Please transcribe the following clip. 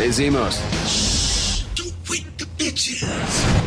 Hey, Zemos. Shh! Don't wake the bitches!